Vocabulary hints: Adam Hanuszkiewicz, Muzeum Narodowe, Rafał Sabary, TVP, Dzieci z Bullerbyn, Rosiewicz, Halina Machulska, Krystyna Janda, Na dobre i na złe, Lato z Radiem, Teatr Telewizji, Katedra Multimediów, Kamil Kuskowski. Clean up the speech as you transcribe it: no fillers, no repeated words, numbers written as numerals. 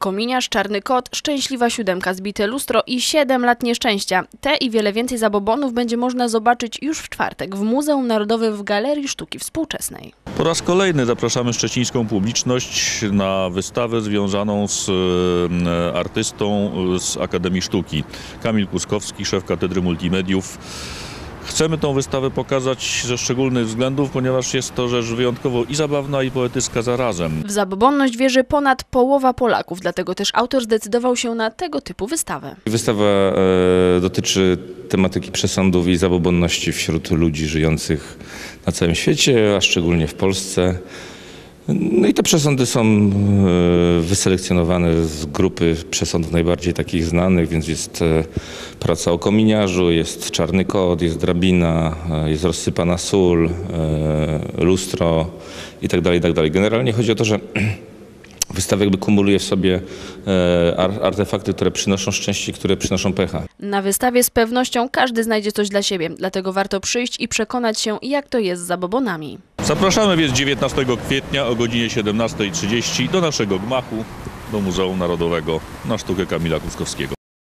Kominiarz, Czarny Kot, Szczęśliwa Siódemka, Zbite Lustro i 7 lat nieszczęścia. Te i wiele więcej zabobonów będzie można zobaczyć już w czwartek w Muzeum Narodowym w Galerii Sztuki Współczesnej. Po raz kolejny zapraszamy szczecińską publiczność na wystawę związaną z artystą z Akademii Sztuki. Kamil Kuskowski, szef Katedry Multimediów. Chcemy tę wystawę pokazać ze szczególnych względów, ponieważ jest to rzecz wyjątkowo i zabawna, i poetycka zarazem. W zabobonność wierzy ponad połowa Polaków, dlatego też autor zdecydował się na tego typu wystawę. Wystawa dotyczy tematyki przesądów i zabobonności wśród ludzi żyjących na całym świecie, a szczególnie w Polsce. No i te przesądy są wyselekcjonowane z grupy przesądów najbardziej takich znanych, więc jest praca o kominiarzu, jest Czarny Kot, jest drabina, jest rozsypana sól, lustro itd., itd. Generalnie chodzi o to, że wystawa jakby kumuluje w sobie artefakty, które przynoszą szczęście, które przynoszą pecha. Na wystawie z pewnością każdy znajdzie coś dla siebie, dlatego warto przyjść i przekonać się, jak to jest z zabobonami. Zapraszamy więc 19 kwietnia o godzinie 17:30 do naszego gmachu, do Muzeum Narodowego na sztukę Kamila Kuskowskiego.